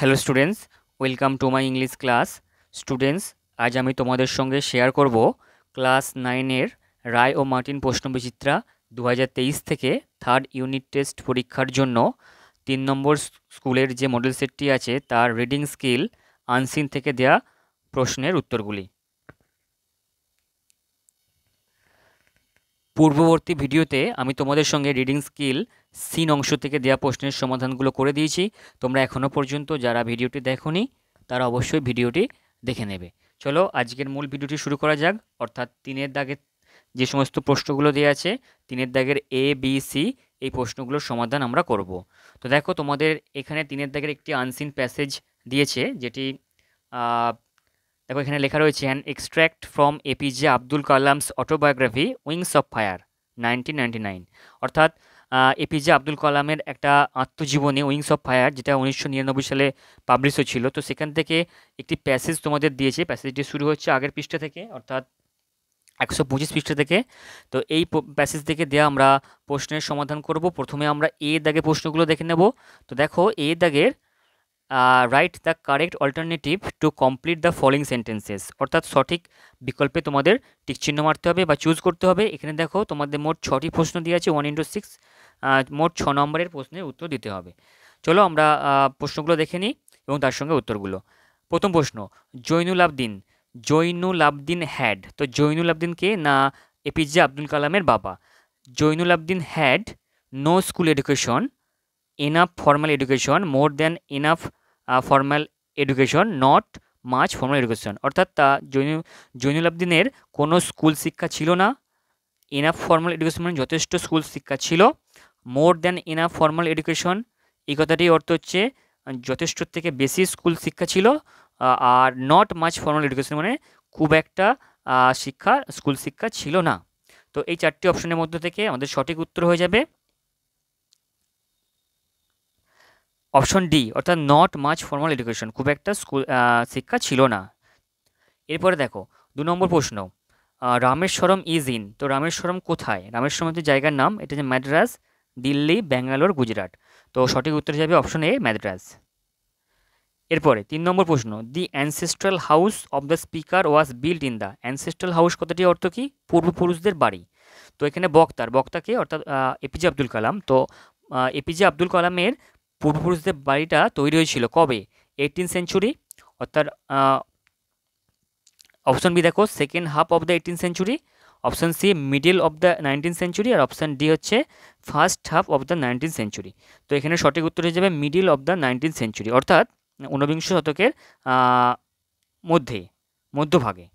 Hello students welcome to my English class students আজ আমি তোমাদের সঙ্গে শেয়ার করব ক্লাস 9 এর রায় ও মার্টিন প্রশ্ন বিচিত্রা 2023 থেকে থার্ড ইউনিট টেস্ট পরীক্ষার জন্য 3 নম্বর স্কুলের যে মডেল সেটটি আছে তার রিডিং স্কিল আনসিন থেকে দেয়া প্রশ্নের উত্তরগুলি পূর্ববর্তী ভিডিওতে আমি তোমাদের সঙ্গে রিডিং স্কিল সিন অংশ থেকে দেয়া প্রশ্নের সমাধানগুলো করে দিয়েছি তোমরা এখনো পর্যন্ত যারা ভিডিওটি দেখোনি তারা অবশ্যই ভিডিওটি দেখে নেবে চলো আজকের মূল ভিডিওটি শুরু করা যাক অর্থাৎ 3 এর দাগে যে সমস্ত প্রশ্নগুলো দেয়া আছে 3 এর দাগের এ বি সি এই প্রশ্নগুলোর সমাধান আমরা করব তো দেখো তোমাদের এখানে 3 এর দাগের একটি আনসিন প্যাসেজ দিয়েছে যেটি দেখো এখানে লেখা রয়েছে an extract from APJ Abdul Kalam's autobiography Wings of Fire 1999 অর্থাৎ APJ Abdul Kalam'er একটা আত্মজীবনী Wings of Fire যেটা 1999 সালে পাবলিশ হয়েছিল তো সেখান থেকে একটি প্যাসেজ তোমাদের দিয়েছে প্যাসেজটি শুরু হচ্ছে আগের পৃষ্ঠা থেকে অর্থাৎ 125 পৃষ্ঠা থেকে তো এই প্যাসেজ থেকে দেয়া আমরা প্রশ্নের সমাধান করব প্রথমে আমরা এ দাগে প্রশ্নগুলো দেখে নেব তো দেখো এ দাগের write the correct alternative to complete the following sentences অর্থাৎ সঠিক বিকল্পে তোমাদের টিক চিহ্ন মারতে হবে বা চুজ করতে হবে এখানে দেখো তোমাদের মোট 6টি প্রশ্ন দেয়া আছে 1 × 6 মোট 6 নম্বরের প্রশ্নের উত্তর দিতে হবে চলো আমরা প্রশ্নগুলো দেখে নিই এবং তার সঙ্গে উত্তরগুলো প্রথম প্রশ্ন জয়নুল আবদিন had তো জয়নুল আবদিন কে না এপিজে আব্দুল কালামের বাবা জয়নুল আবদিন had no school education enough formal education more than enough formal education not much formal education অর্থাৎ জয়নুল আবদিনের কোনো স্কুল শিক্ষা ছিল না enough formal education মানে যথেষ্ট স্কুল শিক্ষা ছিল more than enough formal education এই কথাটির অর্থ হচ্ছে যথেষ্ট থেকে বেশি স্কুল শিক্ষা ছিল আর not much formal education মানে খুব একটা শিক্ষা স্কুল শিক্ষা ছিল না তো এই চারটি অপশনের মধ্যে থেকে আমাদের সঠিক উত্তর হয়ে যাবে অপশন ডি অর্থাৎ not much formal education খুব একটা স্কুল শিক্ষা ছিল না এরপরে দেখো 2 নম্বর প্রশ্ন রামেশ্বরম ইজ ইন তো রামেশ্বরম কোথায় রামেশ্বরম হচ্ছে জায়গার নাম এটা যে মাদ্রাজ দিল্লি ব্যাঙ্গালোর গুজরাট তো সঠিক উত্তর হবে অপশন এ মাদ্রাজ এরপরে 3 নম্বর প্রশ্ন the ancestral house of the speaker was built in the ancestral house কথাটি অর্থ কি পূর্বপুরুষদের বাড়ি তো এখানে বক্তাকে অর্থাৎ এপিজে আব্দুল কালাম তো এপিজে আব্দুল কালামের পূর্বপুরুষদের বাড়িটা তৈরি হয়েছিল কবে 18th সেঞ্চুরি অর্থাৎ অপশন বি দেখো second half of the 18th century option C middle of the 19th century আর অপশন ডি হচ্ছে first half of the 19th century তো এখানে সঠিক উত্তর হয়ে যাবে middle of the 19th century অর্থাৎ 19 শতকের মধ্যভাগে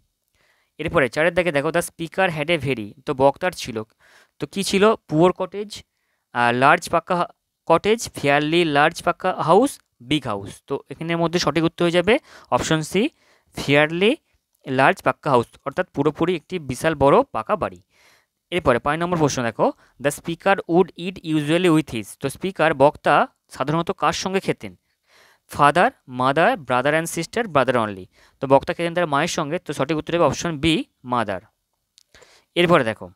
এরপরে 4 এর দিকে দেখো the speaker had a very তো বক্তার ছিল তো কি ছিল poor cottage large pucca cottage fairly large pucca house big house তো এখানের মধ্যে সঠিক উত্তর হয়ে যাবে option C fairly large pucca house অর্থাৎ পুরোপুরি একটি বিশাল বড় পাকা বাড়ি এরপরে 5 নম্বর প্রশ্ন দেখো the speaker would eat usually with his তো স্পিকার বক্তা সাধারণত কার সঙ্গে খেতেন father mother brother and sister brother only তো বক্তা খেতেন তার মায়ের সঙ্গে তো সঠিক উত্তর হবে অপশন বি মাদার এরপরে দেখো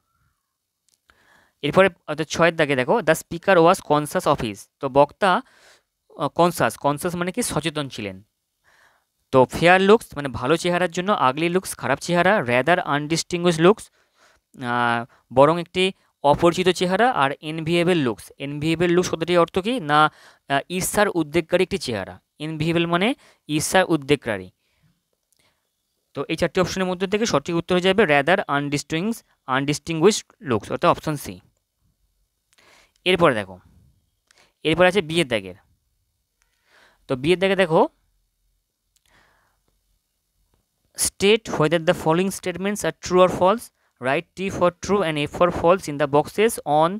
এরপরে অর্থাৎ 6 এর দাগে দেখো the speaker was conscious of his তো বক্তা কনসাস মানে কি সচেতন ছিলেন তো ফেয়ার লুকস মানে ভালো চেহারার জন্য আগলি লুকস খারাপ চেহারা রেদার আনডিস্টিংগুইশ লুকস বরং একটি অপরিচিত চেহারা আর এনভিএবল লুকস কথাটির অর্থ কি না ঈর্ষার উদ্বেগকারী একটি চেহারা এনভিএবল মানে ঈর্ষার উদ্বেগকারী তো এই চারটি অপশনের মধ্যে থেকে সঠিক উত্তর হয়ে যাবে রেদার আনডিস্টিংগুইশ লুকস অর্থাৎ অপশন সি এরপরে দেখো এরপরে আছে বিয়ের দাগের তো বিয়ের দাগে দেখো state whether the following statements are true or false write T for true and A for false in the boxes on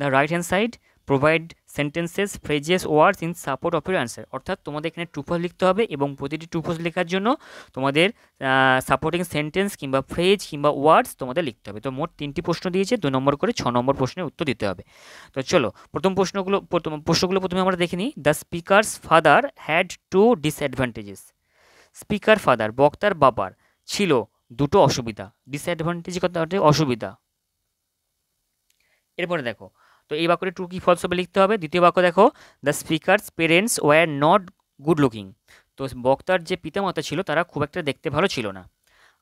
the right hand side provide sentences phrases words in support of your answer অর্থাৎ তোমাদের এখানে true false লিখতে হবে এবং প্রতিটি true false লেখার জন্য তোমাদের সাপোর্টিং সেন্টেন্স কিংবা ফ্রেজ কিংবা ওয়ার্ডস তোমাদের লিখতে হবে তো মোট 3টি প্রশ্ন দিয়েছে 2 নম্বর করে 6 নম্বর প্রশ্নের উত্তর দিতে হবে তো চলো প্রথমে আমরা দেখে নিই the speaker's father had two disadvantages speaker father বক্তার বাবার ছিল 2টি অসুবিধা ডিসঅ্যাডভান্টেজ কথাটি অসুবিধা এরপরে দেখো তো এই বাক্যটি ট্রু কি ফলস হবে লিখতে হবে দ্বিতীয় বাক্য দেখো the speaker's parents were not good looking. তো বক্তার যে পিতামাতা ছিল তারা খুব একটা দেখতে ভালো ছিল না।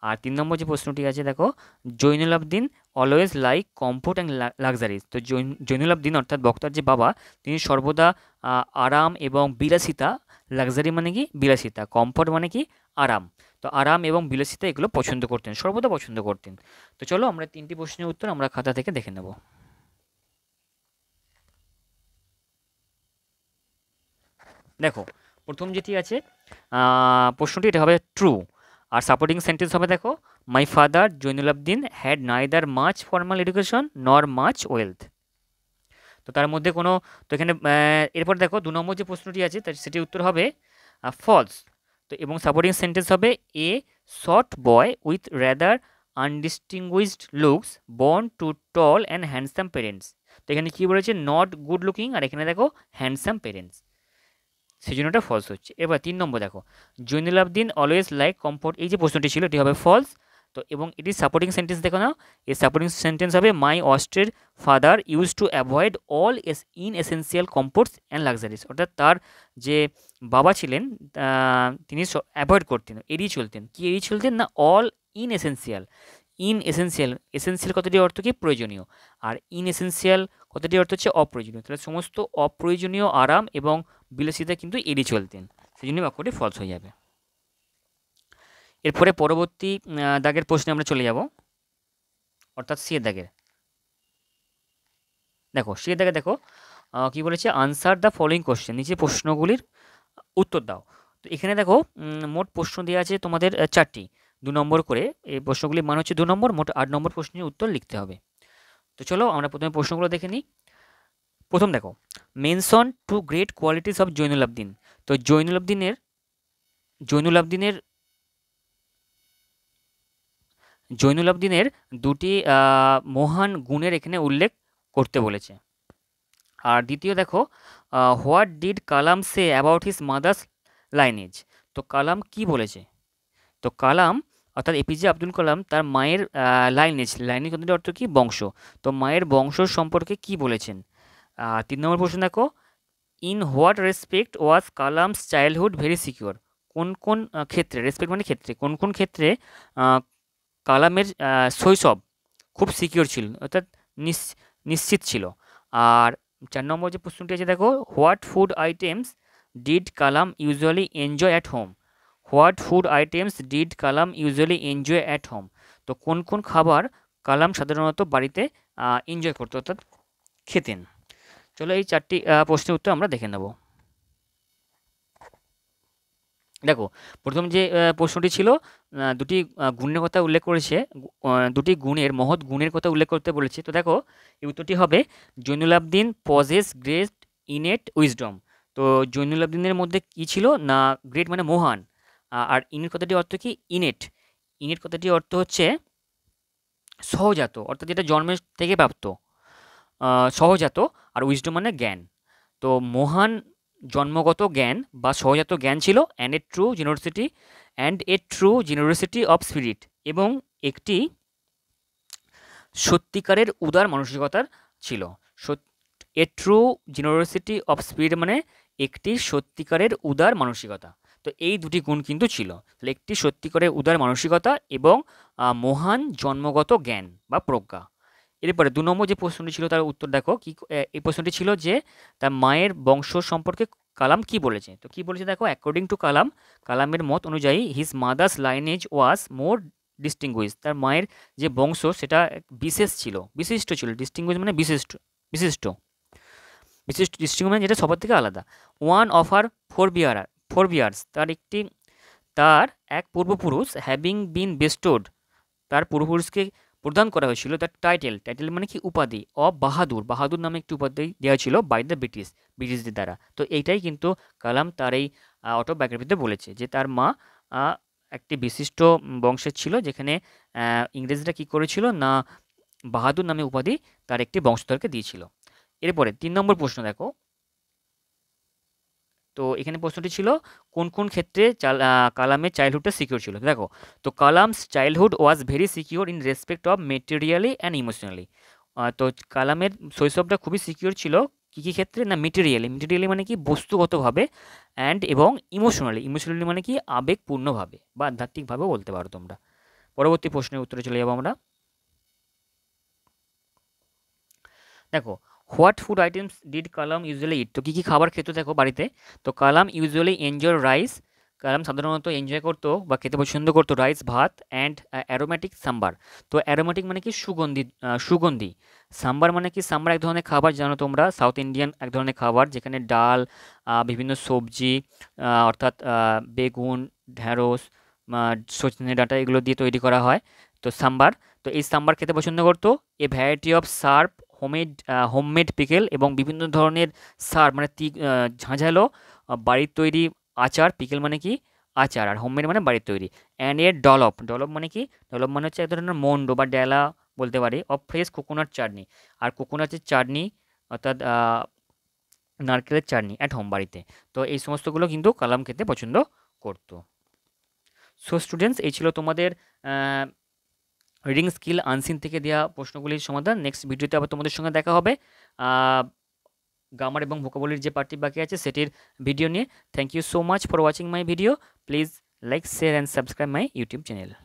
আর 3 নম্বর যে প্রশ্নটি আছে দেখো, জৈনুল আবদিন always like comfort and luxuries. তো জৈনুল আবদিন অর্থাৎ বক্তার যে বাবা তিনি সর্বদা আরাম এবং বিলাসিতা, লাক্সারি মানে কি বিলাসিতা, কমফোর্ট মানে কি আরাম, তো আরাম এবং বিলাসিতা এগুলো পছন্দ করতেন, সর্বদা পছন্দ করতেন। তো চলো আমরা 3টি প্রশ্নের উত্তর আমরা খাতা থেকে দেখে নেব। দেখো প্রথম যেটি আছে প্রশ্নটি, এটা হবে ট্রু। আর সাপোর্টিং সেন্টেন্স হবে দেখো, my father Zainul Abdin had neither much formal education nor much wealth. তো তার মধ্যে কোনো, তো এখানে এরপর দেখো 2 নম্বর যে প্রশ্নটি আছে তার সেটির উত্তর হবে ফলস। তো এবং সাপোর্টিং সেন্টেন্স হবে, a short boy with rather undistinguished looks born to tall and handsome parents. তো এখানে কী বলেছে, নট গুড লুকিং আর এখানে দেখো হ্যান্ডসাম প্যারেন্টস, সেই জন্য এটা ফলস হচ্ছে। এবার 3 নম্বর দেখো, জৈনুল আবদিন অলওয়েজ লাইক কমফোর্ট, এই যে প্রশ্নটি ছিল এটি হবে ফলস। তো এবং এটি সাপোর্টিং সেন্টেন্স দেখো না, এই সাপোর্টিং সেন্টেন্স হবে, my austere father used to avoid all inessential comforts and luxuries. অর্থাৎ তার যে বাবা ছিলেন তিনি অ্যাভয়েড করতেন, এড়িয়ে চলতেন, কি এড়িয়ে চলতেন না all inessential, inessential, essential কথাটির অর্থ কি প্রয়োজনীয়, আর ইন এসেন্সিয়াল কথাটির অর্থ হচ্ছে অপ্রয়োজনীয়। তাহলে সমস্ত অপ্রয়োজনীয় আরাম এবং বিলাসিতা কিন্তু এড়িয়ে চলতেন, সেই জন্য বাক্যটি ফলস হয়ে যাবে। এরপরে পরবর্তী দাগের প্রশ্নে আমরা চলে যাব, অর্থাৎ সি দাগের। দেখো সি দাগে দেখো কি বলেছে, আনসার দ্য ফলোয়িং কোশ্চেন, নিচে প্রশ্নগুলির উত্তর দাও। তো এখানে দেখো মোট প্রশ্ন দেওয়া আছে তোমাদের 4টি, 2 নম্বর করে, এই প্রশ্নগুলির মান হচ্ছে 2 নম্বর, মোট 8 নম্বর প্রশ্নের উত্তর লিখতে হবে। তো চলো আমরা প্রথমে প্রশ্নগুলো দেখে নিই। প্রথম দেখো, mention two great qualities of Zainul আবদিন। তো জৈনুল আবদিনের 2টি মহান গুণের এখানে উল্লেখ করতে বলেছে। আর দ্বিতীয় দেখো, what did Kalam say about his mother's lineage. তো কালাম কি বলেছে, তো কালাম অর্থাৎ এপিজে আব্দুল কালাম তার মায়ের লাইনেজ, লাইনেজ কথাটির অর্থ কি বংশ, তো মায়ের বংশ সম্পর্কে কি বলেছেন। 3 নম্বর প্রশ্ন দেখো, in what respect was Kalam's childhood very secure. কোন কোন ক্ষেত্রে, রেসপেক্ট মানে ক্ষেত্রে, কোন কোন ক্ষেত্রে কালামের শৈশব খুব সিকিউর ছিল, অর্থাৎ নিশ্চিত ছিল। আর 4 নম্বর যে প্রশ্নটি আছে দেখো, what food items did Kalam usually enjoy at home. What food items did Kalam usually enjoy at home. তো কোন কোন খাবার কালাম সাধারণত বাড়িতে এনজয় করতো অর্থাৎ খেতেন। চলো এই 4টি প্রশ্নের উত্তর আমরা দেখে নেব। দেখো প্রথম যে প্রশ্নটি ছিল, 2টি গুণের কথা উল্লেখ করেছে, 2টি গুণের, মহৎ গুণের কথা উল্লেখ করতে বলেছে। তো দেখো এই উত্তরটি হবে, Zainul Abdin possess great innate wisdom. তো জৈনুল আবদিনের মধ্যে কী ছিল না, গ্রেট মানে মহান, আর ইনেট কথাটির অর্থ কি, ইনেট, ইনেট কথাটির অর্থ হচ্ছে সহজাত, অর্থাৎ যেটা জন্মের থেকে প্রাপ্ত, সহজাত, আর উইজডম মানে জ্ঞান। তো মহান জন্মগত জ্ঞান বা সহজাত জ্ঞান ছিল, and a true generosity of spirit, এবং একটি সত্যিকারের উদার মানসিকতার ছিল। A true generosity of spirit মানে একটি সত্যিকারের উদার মানসিকতা। তো এই 2টি গুণ কিন্তু ছিল, তাহলে একটি সত্যিকারের উদার মানসিকতা এবং মহান জন্মগত জ্ঞান বা প্রজ্ঞা। এরপরে 2 নম্বর যে প্রশ্নটি ছিল তার উত্তর দেখো, কি এই প্রশ্নটি ছিল যে তার মায়ের বংশ সম্পর্কে কালাম কি বলেছে। তো কি বলেছে দেখো, অ্যাকর্ডিং টু কালাম, কালামের মত অনুযায়ী his mother's lineage was more distinguish. তার মায়ের যে বংশ সেটা বিশেষ ছিল, বিশিষ্ট ছিল, ডিস্টিংগুইশ মানে বিশিষ্ট, বিশিষ্ট, বিশিষ্ট ডিস্টিংগুইশ মানে যেটা সবার থেকে আলাদা। One of R forebears, তার এক পূর্বপুরুষ, হ্যাভিং বিন বেস্টোড, তার পূর্বপুরুষকে প্রদান করা হয়েছিল তার টাইটেল মানে কি উপাধি, অ বাহাদুর, বাহাদুর নামে একটি উপাধি দেওয়া ছিল বাই দ্য ব্রিটিশদের দ্বারা। তো এইটাই কিন্তু কালাম তার এই অটোবায়োগ্রাফিতে বলেছে যে তার মা একটি বিশিষ্ট বংশের ছিল, যেখানে ইংরেজরা কি করেছিল না বাহাদুর নামে উপাধি তার একটি বংশধরকে দিয়েছিল। এরপরে 3 নম্বর প্রশ্ন দেখো, তো এখানে প্রশ্নটি ছিল কোন কোন ক্ষেত্রে কালামের চাইল্ডহুডটা সিকিউর ছিল। দেখো তো Kalam's childhood was very secure in respect of materially and emotionally. তো কালামের শৈশবটা খুবই সিকিউর ছিল কি কি ক্ষেত্রে না মেটেরিয়ালি মেটেরিয়ালি মানে কি বস্তুগতভাবে এন্ড এবং ইমোশনালি ইমোশনালি মানে কি আবেগপূর্ণভাবে বা আধ্যাত্মিকভাবে বলতে পারো তোমরা পরবর্তী প্রশ্নের উত্তরে চলে যাব আমরা দেখো what food items did Kalam usually eat তো কি কি খাবার খেত দেখো বাড়িতে তো Kalam usually enjoy rice Kalam সাধারণত এনজয় করত বা খেতে পছন্দ করত রাইস ভাত এন্ড অ্যারোম্যাটিক সাম্বার তো অ্যারোম্যাটিক মানে কি সুগন্ধি সাম্বার মানে কি সাম্বার এক ধরনের খাবার জানো তোমরা সাউথ ইন্ডিয়ান এক ধরনের খাবার যেখানে ডাল বিভিন্ন সবজি অর্থাৎ বেগুন ঢ্যাঁড়স সজনে ডাঁটা এগুলো দিয়ে তৈরি করা হয় তো সাম্বার তো এই সাম্বার খেতে পছন্দ করত a variety of sharp homemade pickle এবং বিভিন্ন ধরনের সার মানে ঝাঁঝালো বাড়ির তৈরি আচার পিকেল মানে কি আচার আর হোমমেড মানে বাড়ির তৈরি অ্যান্ড এ ডলপ ডলপ মানে কি ডলপ মানে হচ্ছে এক ধরনের মন্ড বা ডেলা বলতে পারি অফ ফ্রেশ কোকোনাট চাটনি আর কোকোনাটের চাটনি অর্থাৎ নারকেলের চাটনি অ্যাট হোম বাড়িতে তো এই সমস্তগুলো কিন্তু Kalam খেতে পছন্দ করত সো স্টুডেন্টস এই ছিল তোমাদের রিডিং স্কিল আনসিন থেকে দেয়া প্রশ্নগুলির সমাধান নেক্সট ভিডিওতে আবার তোমাদের সঙ্গে দেখা হবে গ্রামার এবং ভোকাবুলারির যে পার্টটি বাকি আছে সেটির ভিডিও নিয়ে thank you so much for watching my video please like share and subscribe my YouTube channel